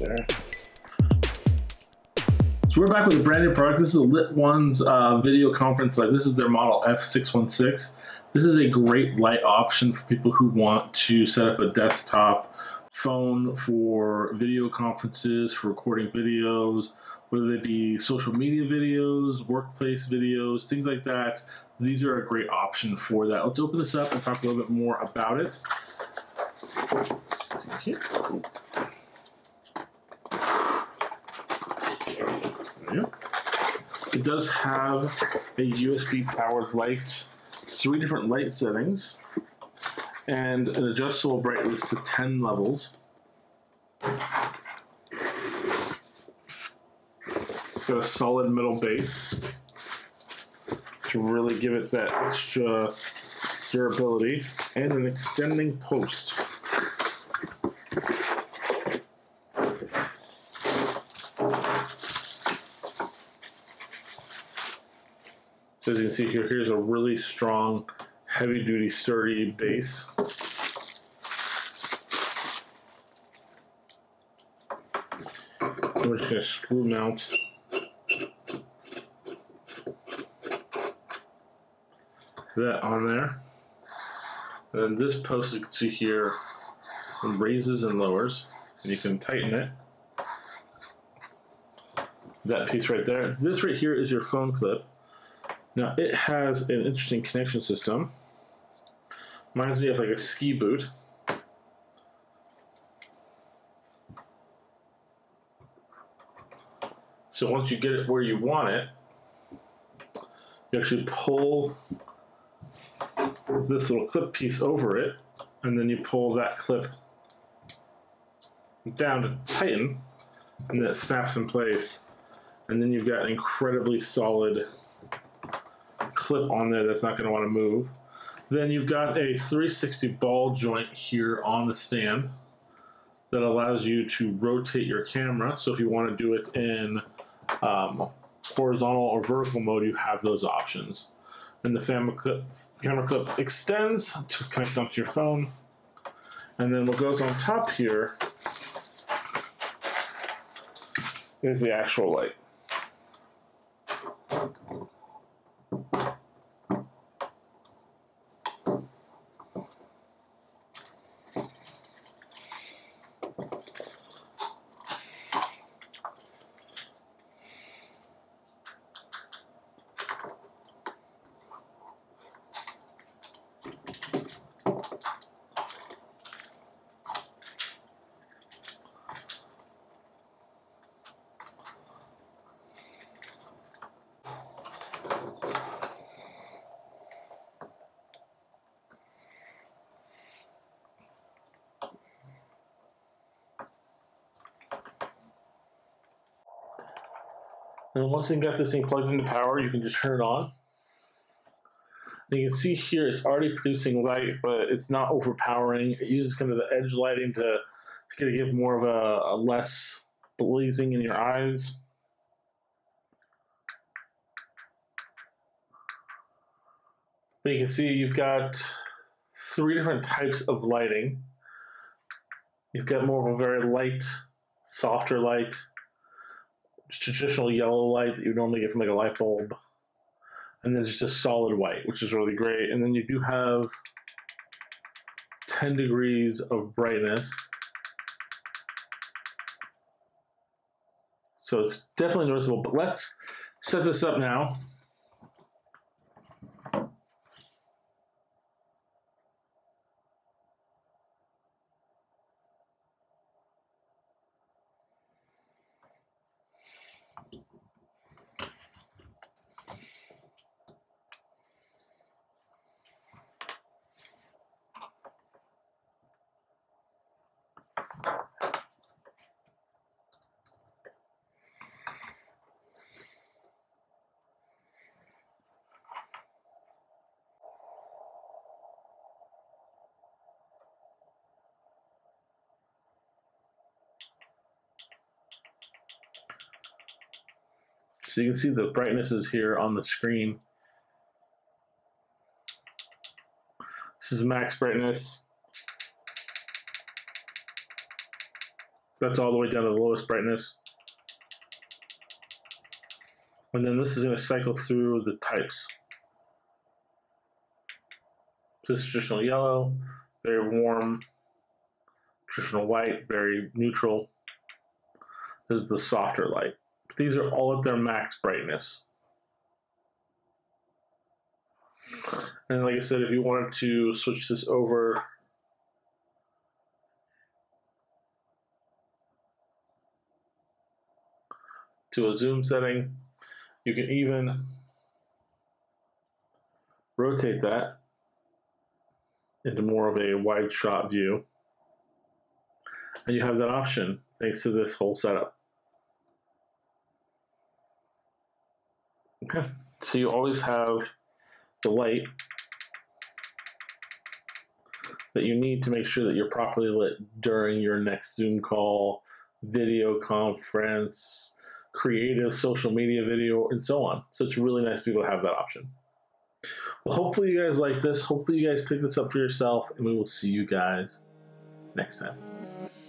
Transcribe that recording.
there. So we're back with a brand new product. This is the LitONES video conference light. This is their model F616. This is a great light option for people who want to set up a desktop phone for video conferences, for recording videos, whether they be social media videos, workplace videos, things like that. These are a great option for that. Let's open this up and talk a little bit more about it. Let's see here. Cool. Yeah. It does have a USB powered light, 3 different light settings, and an adjustable brightness to 10 levels. It's got a solid metal base to really give it that extra durability, and an extending post. So as you can see here, here's a really strong, heavy-duty, sturdy base. We're just going to screw mount that on there. And then this post, you can see here, raises and lowers, and you can tighten it. That piece right there. This right here is your phone clip. Now it has an interesting connection system. Reminds me of like a ski boot. So once you get it where you want it, you actually pull this little clip piece over it, and then you pull that clip down to tighten, and then it snaps in place. And then you've got an incredibly solid clip on there that's not going to want to move. Then you've got a 360 ball joint here on the stand that allows you to rotate your camera. So if you want to do it in horizontal or vertical mode, you have those options. And the camera clip extends to connect onto your phone. And then what goes on top here is the actual light. And then once you've got this thing plugged into power, you can just turn it on. And you can see here it's already producing light, but it's not overpowering. It uses kind of the edge lighting to kind of give more of a less blazing in your eyes. But you can see you've got 3 different types of lighting. You've got more of a very light, softer light. Traditional yellow light that you normally get from like a light bulb, and then it's just solid white, which is really great. And then you do have 10 degrees of brightness, so it's definitely noticeable. But let's set this up now. So you can see the brightnesses here on the screen. This is max brightness. That's all the way down to the lowest brightness. And then this is going to cycle through the types. This is traditional yellow, very warm. Traditional white, very neutral. This is the softer light. But these are all at their max brightness. And like I said, if you wanted to switch this over to a zoom setting, you can even rotate that into more of a wide shot view. And you have that option thanks to this whole setup. Okay, so you always have the light that you need to make sure that you're properly lit during your next Zoom call, video conference, creative social media video, and so on. So it's really nice to be able to have that option. Well, hopefully you guys like this. Hopefully you guys pick this up for yourself, and we will see you guys next time.